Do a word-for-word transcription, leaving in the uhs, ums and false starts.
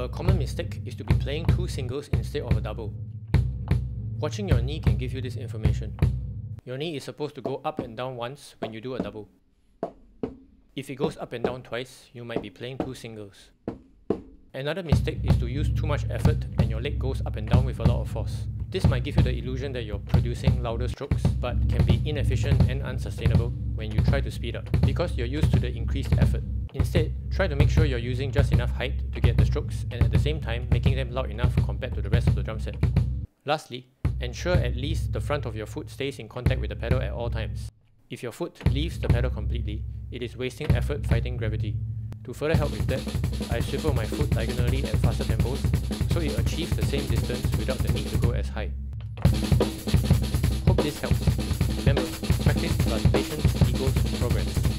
A common mistake is to be playing two singles instead of a double. Watching your knee can give you this information. Your knee is supposed to go up and down once when you do a double. If it goes up and down twice, you might be playing two singles. Another mistake is to use too much effort and your leg goes up and down with a lot of force. This might give you the illusion that you're producing louder strokes, but can be inefficient and unsustainable when you try to speed up, because you're used to the increased effort. Instead, try to make sure you're using just enough height to get the strokes and at the same time making them loud enough compared to the rest of the drum set. Lastly, ensure at least the front of your foot stays in contact with the pedal at all times. If your foot leaves the pedal completely, it is wasting effort fighting gravity. To further help with that, I swivel my foot diagonally at faster tempos, so it achieves the same distance without the need to go as high. Hope this helps. Remember, practice plus patience equals progress.